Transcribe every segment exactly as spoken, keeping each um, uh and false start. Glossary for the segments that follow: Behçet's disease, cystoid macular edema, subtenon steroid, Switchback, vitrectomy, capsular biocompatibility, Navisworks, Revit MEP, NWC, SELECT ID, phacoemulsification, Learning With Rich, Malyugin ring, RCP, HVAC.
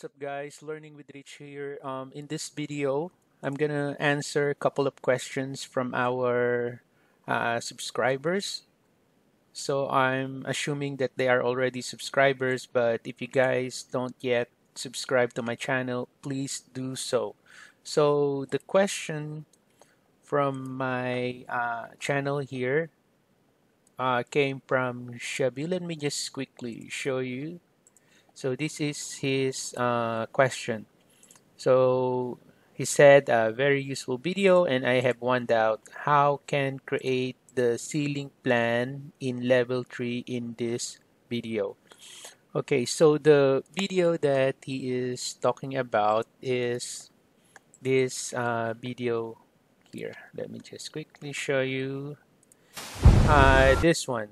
What's up, guys? Learning with Rich here. Um, in this video, I'm gonna answer a couple of questions from our uh, subscribers. So I'm assuming that they are already subscribers, but if you guys don't yet subscribe to my channel, please do so. So the question from my uh, channel here uh, came from Shabil. Let me just quickly show you. So this is his uh, question. So he said, a very useful video and I have one doubt. How can create the ceiling plan in level three in this video? Okay, so the video that he is talking about is this uh, video here. Let me just quickly show you uh, this one.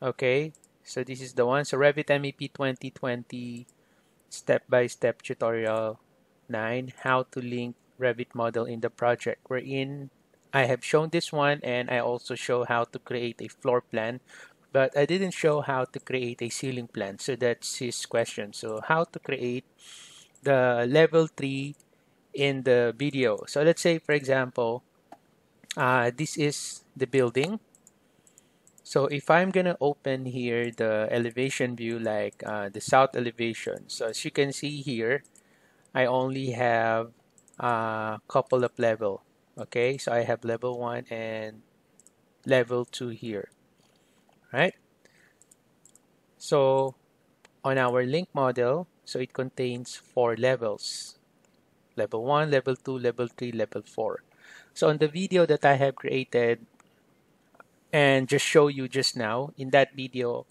Okay. So this is the one. So Revit M E P twenty twenty step-by-step tutorial nine, how to link Revit model in the project. Wherein I have shown this one and I also show how to create a floor plan, but I didn't show how to create a ceiling plan. So that's his question. So how to create the level three in the video. So let's say, for example, uh, this is the building. So if I'm gonna open here the elevation view, like uh, the south elevation, so as you can see here, I only have a couple of level. Okay, so I have level one and level two here, right? So on our link model, so it contains four levels: level one, level two, level three, level four. So on the video that I have created and just show you just now, in that video,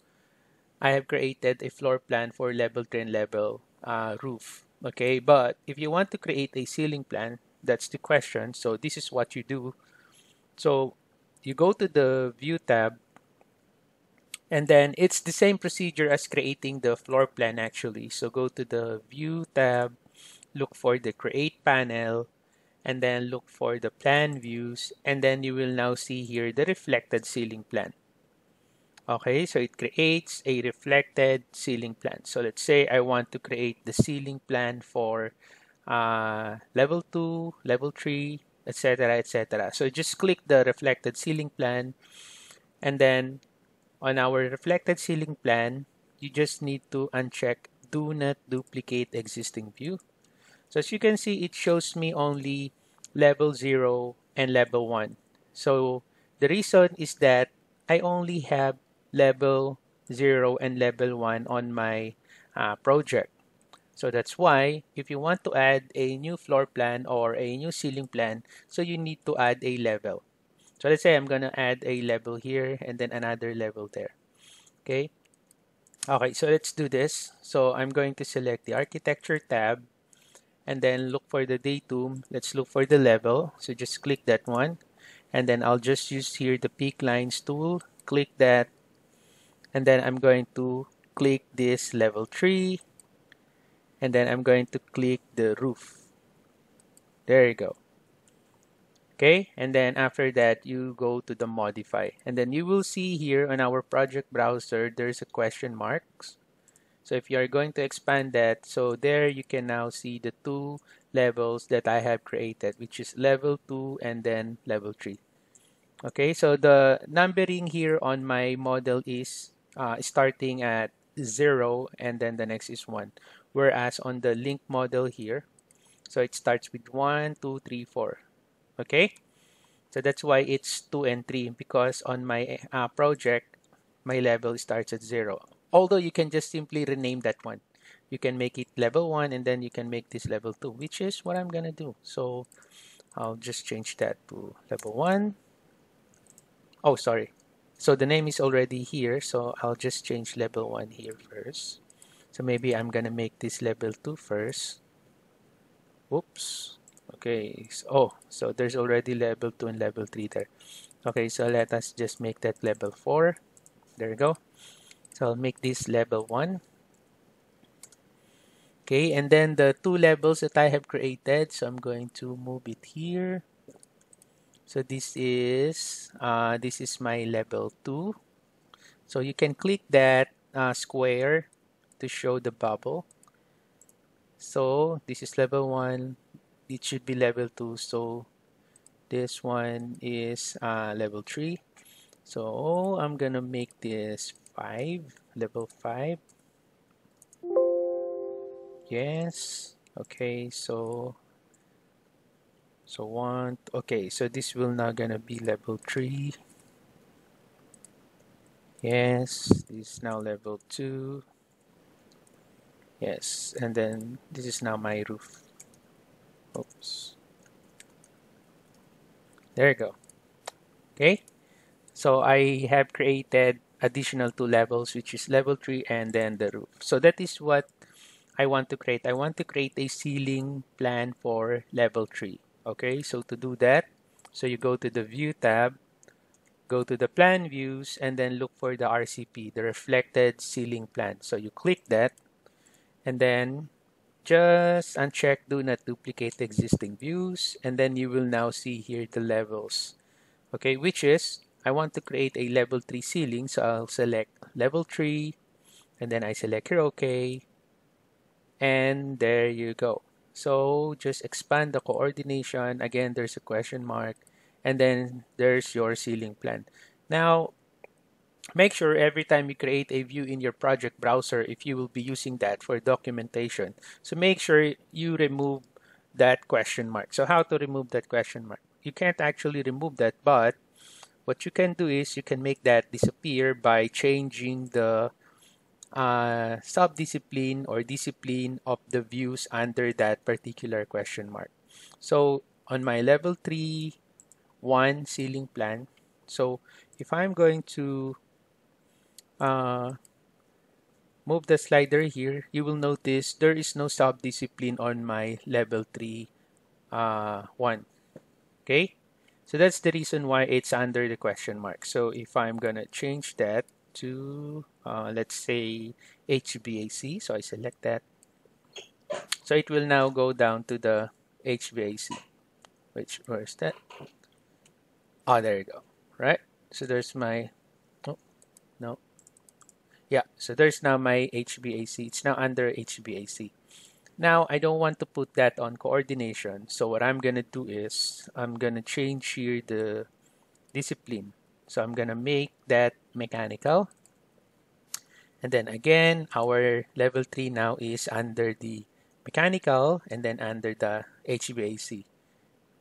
I have created a floor plan for level three and level uh, roof. Okay, but if you want to create a ceiling plan, that's the question. So this is what you do. So you go to the view tab, and then it's the same procedure as creating the floor plan actually. So go to the view tab, look for the create panel, and then look for the plan views, and then you will now see here the reflected ceiling plan. Okay, so it creates a reflected ceiling plan. So let's say I want to create the ceiling plan for uh, level two, level three, etc, et cetera. So just click the reflected ceiling plan, and then on our reflected ceiling plan, you just need to uncheck do not duplicate existing view. So as you can see, it shows me only level zero and level one. So the reason is that I only have level zero and level one on my uh, project. So that's why if you want to add a new floor plan or a new ceiling plan, so you need to add a level. So let's say I'm going to add a level here and then another level there. Okay. Okay, so let's do this. So I'm going to select the architecture tab, and then look for the datum. Let's look for the level. So just click that one, and then I'll just use here the peak lines tool. Click that, and then I'm going to click this level three, and then I'm going to click the roof. There you go. Okay, and then after that you go to the modify, and then you will see here on our project browser there's a question marks. So if you are going to expand that, so there you can now see the two levels that I have created, which is level two and then level three. Okay, so the numbering here on my model is uh, starting at zero and then the next is one. Whereas on the link model here, so it starts with one, two, three, four. Okay, so that's why it's two and three, because on my uh, project, my level starts at zero. Although you can just simply rename that one. You can make it level one and then you can make this level two, which is what I'm going to do. So I'll just change that to level one. Oh, sorry. So the name is already here. So I'll just change level one here first. So maybe I'm going to make this level two first. Oops. Okay. So, oh, so there's already level two and level three there. Okay, so let us just make that level four. There you go. So I'll make this level one. Okay, and then the two levels that I have created, so I'm going to move it here. So this is uh, this is my level two. So you can click that uh, square to show the bubble. So this is level one, it should be level two. So this one is uh, level three. So I'm gonna make this five, level five. Yes, okay, so so one, okay, so this will now gonna be level three. Yes, this is now level two. Yes, and then this is now my roof. Oops. There you go. Okay, so I have created additional two levels, which is level three and then the roof. So that is what I want to create. I want to create a ceiling plan for level three. Okay, so to do that, so you go to the view tab, go to the plan views, and then look for the R C P, the reflected ceiling plan. So you click that and then just uncheck do not duplicate existing views, and then you will now see here the levels. Okay, which is I want to create a level three ceiling, so I'll select level three and then I select here okay, and there you go. So just expand the coordination again, there's a question mark, and then there's your ceiling plan. Now, make sure every time you create a view in your project browser, if you will be using that for documentation, so make sure you remove that question mark. So how to remove that question mark? You can't actually remove that, but what you can do is you can make that disappear by changing the uh, sub-discipline or discipline of the views under that particular question mark. So on my level three, one ceiling plan. So if I'm going to uh, move the slider here, you will notice there is no sub-discipline on my level three uh, one. Okay, so that's the reason why it's under the question mark. So if I'm gonna change that to uh, let's say H V A C, so I select that, so it will now go down to the H V A C, which where's that? Oh, there you go, right? So there's my, oh, no. Yeah, so there's now my H V A C. It's now under H V A C. Now, I don't want to put that on coordination. So what I'm going to do is I'm going to change here the discipline. So I'm going to make that mechanical. And then again, our level three now is under the mechanical and then under the H V A C.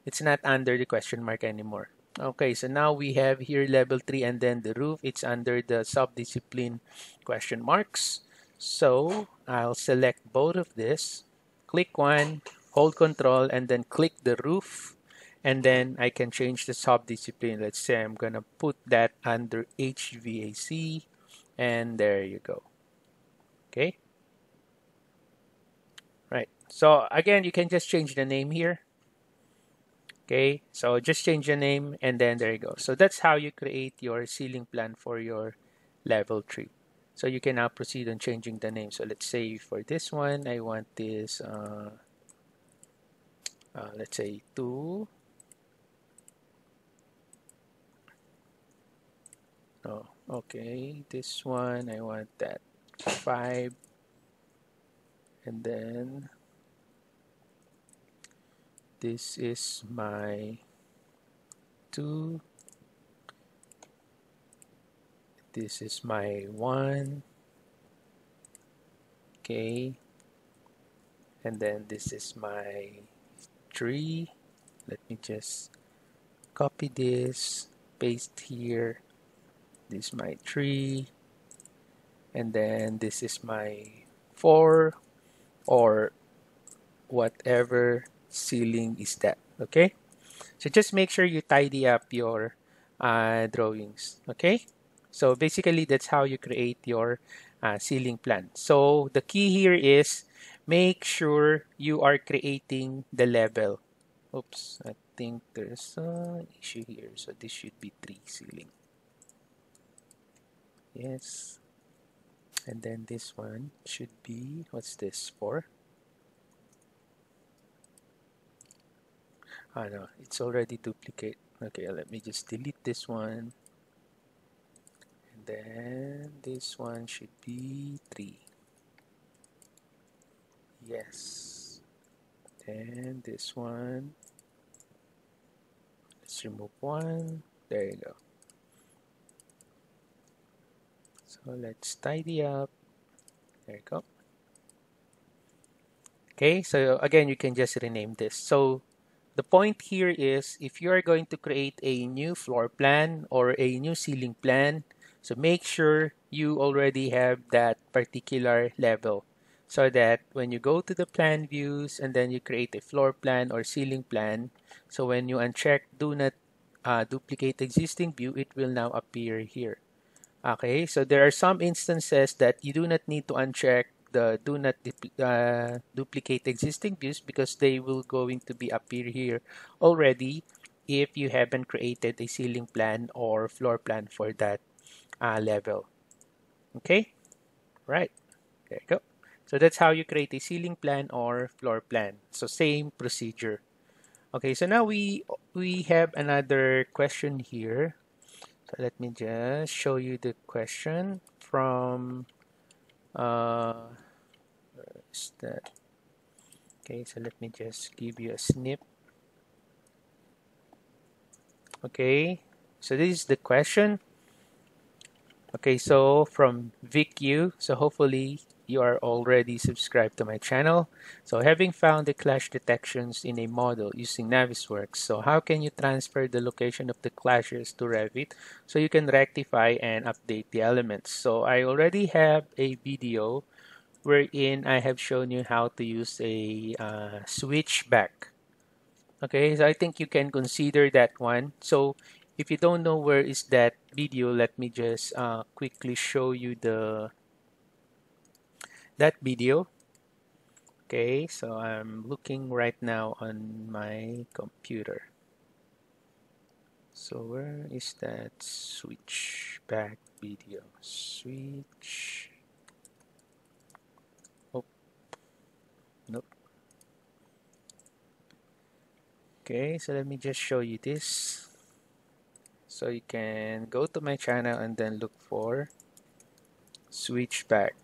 It's not under the question mark anymore. Okay, so now we have here level three and then the roof. It's under the sub-discipline question marks. So I'll select both of this, click one, hold control, and then click the roof. And then I can change the sub-discipline. Let's say I'm going to put that under H V A C. And there you go. Okay. Right. So again, you can just change the name here. Okay, so just change the name and then there you go. So that's how you create your ceiling plan for your level three. So you can now proceed on changing the name. So let's say for this one, I want this, uh, uh, let's say two. Oh, okay, this one, I want that five. And then this is my two, this is my one, okay, and then this is my three. Let me just copy this, paste here, this is my three, and then this is my four, or whatever ceiling is that. Okay, so just make sure you tidy up your uh, drawings. Okay, so basically that's how you create your uh, ceiling plan. So the key here is make sure you are creating the level. Oops, I think there's an issue here, so this should be three ceiling. Yes, and then this one should be, what's this, four? Oh no, it's already duplicate. Okay, let me just delete this one. And then this one should be three. yes. Then this one, let's remove one. There you go. So let's tidy up. There you go. Okay, so again, you can just rename this. So the point here is, if you are going to create a new floor plan or a new ceiling plan, so make sure you already have that particular level, so that when you go to the plan views and then you create a floor plan or ceiling plan, so when you uncheck do not uh, duplicate existing view, it will now appear here. Okay, so there are some instances that you do not need to uncheck the do not uh, duplicate existing views, because they will going to be appear here already if you haven't created a ceiling plan or floor plan for that uh, level. Okay, right, there you go. So that's how you create a ceiling plan or floor plan. So same procedure. Okay, so now we we have another question here. So let me just show you the question from uh where is that? Okay, so let me just give you a snip. Okay, so this is the question. Okay, so from VicU. So hopefully you are already subscribed to my channel. So having found the clash detections in a model using Navisworks, so how can you transfer the location of the clashes to Revit so you can rectify and update the elements? So I already have a video wherein I have shown you how to use a uh, switchback. Okay, so I think you can consider that one. So if you don't know where is that video, let me just uh, quickly show you the that video. Okay, so I'm looking right now on my computer. So where is that switchback video? Switch. Oh, nope. Okay, so let me just show you this. So you can go to my channel and then look for switchback.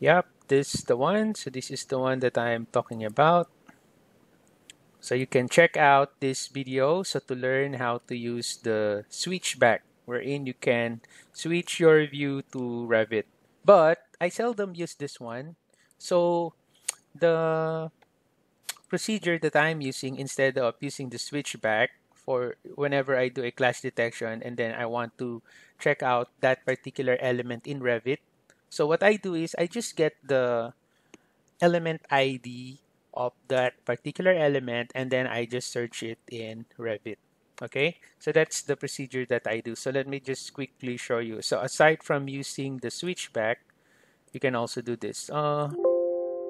Yep, this is the one. So this is the one that I am talking about. So you can check out this video so to learn how to use the switchback, wherein you can switch your view to Revit. But I seldom use this one. So the procedure that I'm using, instead of using the switchback for whenever I do a clash detection and then I want to check out that particular element in Revit, so what I do is I just get the element I D of that particular element and then I just search it in Revit. Okay, so that's the procedure that I do. So let me just quickly show you. So aside from using the switchback, you can also do this. Uh,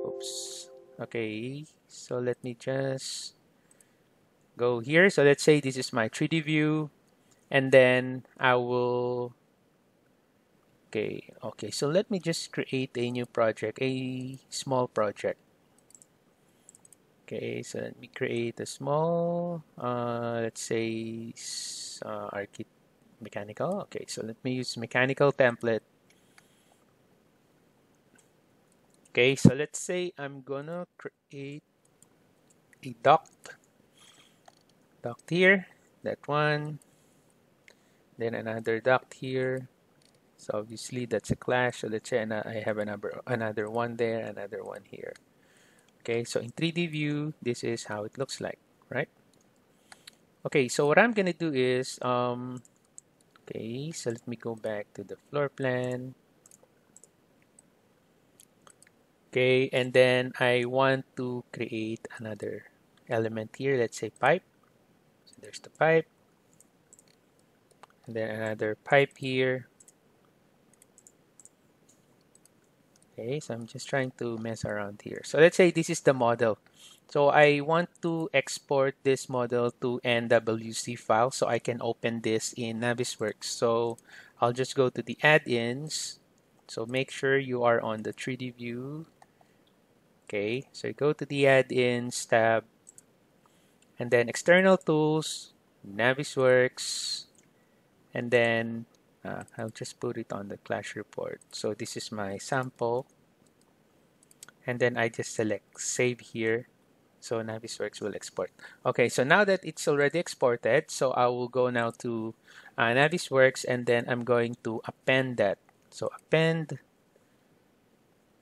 oops. Okay, so let me just go here. So let's say this is my three D view and then I will... Okay, okay, so let me just create a new project, a small project. Okay, so let me create a small, uh, let's say, uh, archi mechanical. Okay, so let me use mechanical template. Okay, so let's say I'm gonna create a duct. Duct here, that one. Then another duct here. So obviously that's a clash. So let's say I have another another one there, another one here. Okay, so in three D view, this is how it looks like, right? Okay, so what I'm gonna do is, um, okay, so let me go back to the floor plan. Okay, and then I want to create another element here. Let's say pipe. So there's the pipe. And then another pipe here. Okay, so I'm just trying to mess around here. So let's say this is the model. So I want to export this model to N W C file so I can open this in Navisworks. So I'll just go to the add-ins. So make sure you are on the three D view. Okay, so you go to the add-ins tab. And then external tools, Navisworks. And then... Uh, I'll just put it on the clash report. So this is my sample. and then I just select save here. So Navisworks will export. Okay, so now that it's already exported, so I will go now to uh, Navisworks, and then I'm going to append that. So append,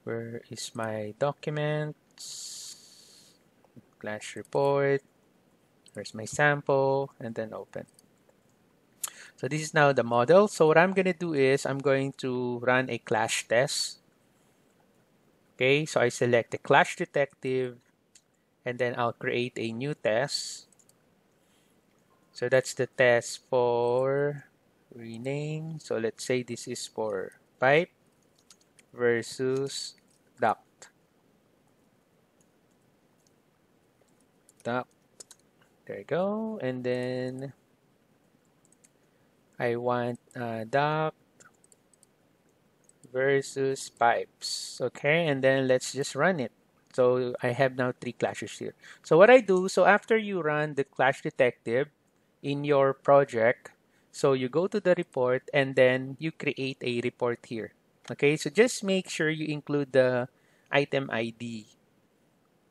where is my documents, Clash report, where's my sample, and then open. So this is now the model. So what I'm going to do is I'm going to run a clash test. Okay, so I select the clash detective, and then I'll create a new test. So that's the test for rename. So let's say this is for pipe versus duct. Duct. There you go. And then I want uh, duct versus pipes. Okay, and then let's just run it. So I have now three clashes here. So what I do, so after you run the clash detective in your project, so you go to the report and then you create a report here. Okay, so just make sure you include the item I D.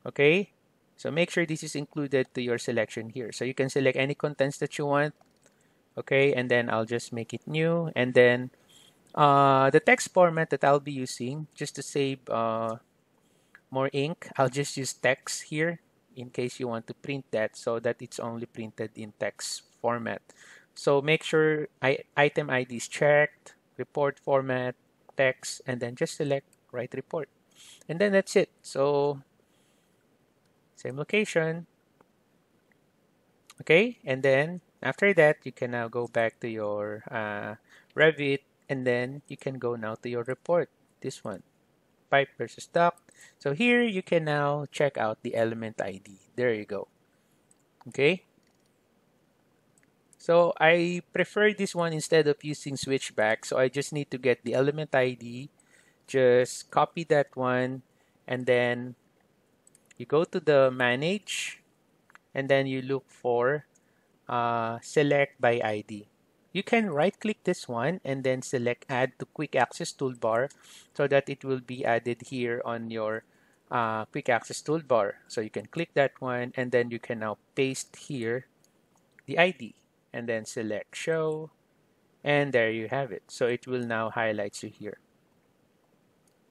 Okay, so make sure this is included to your selection here. So you can select any contents that you want. Okay, and then I'll just make it new. And then uh, the text format that I'll be using, just to save uh, more ink, I'll just use text here in case you want to print that, so that it's only printed in text format. So make sure I, item I D is checked, report format, text, and then just select write report. And then that's it. So same location. Okay, and then after that, you can now go back to your uh, Revit, and then you can go now to your report, this one, pipe versus duct. So here you can now check out the element I D. There you go. Okay. So I prefer this one instead of using Switchback. So I just need to get the element I D. Just copy that one. And then you go to the manage. And then you look for uh, select by I D. You can right click this one and then select add to quick access toolbar, so that it will be added here on your uh, quick access toolbar. So you can click that one, and then you can now paste here the I D and then select show, and there you have it. So it will now highlight you here.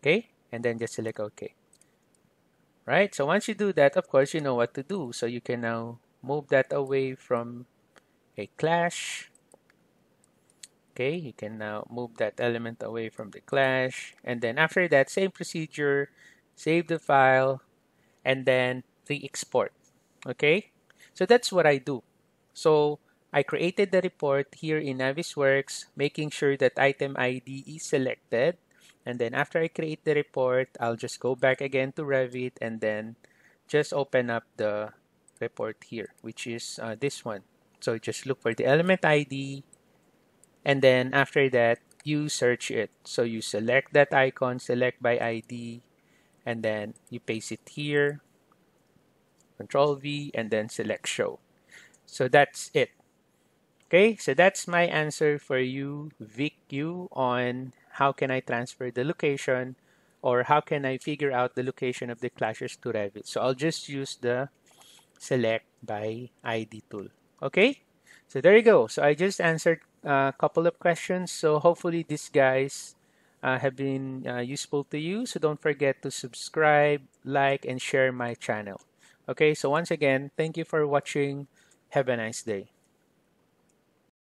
Okay, and then just select OK. Right, so once you do that, of course, you know what to do. So you can now move that away from a clash. Okay, you can now move that element away from the clash. And then after that, same procedure, save the file, and then re-export. Okay, so that's what I do. So I created the report here in Navisworks, making sure that item I D is selected. And then after I create the report, I'll just go back again to Revit and then just open up the report here, which is uh, this one. So just look for the element I D. And then after that, you search it. So you select that icon, select by I D, and then you paste it here, Control V, and then select show. So that's it. Okay, so that's my answer for you, Vic U, on how can I transfer the location, or how can I figure out the location of the clashes to Revit. So I'll just use the select by I D tool. Okay, so there you go. So I just answered a uh, couple of questions. So hopefully these guys uh, have been uh, useful to you. So don't forget to subscribe, like, and share my channel. Okay, so once again, thank you for watching. Have a nice day.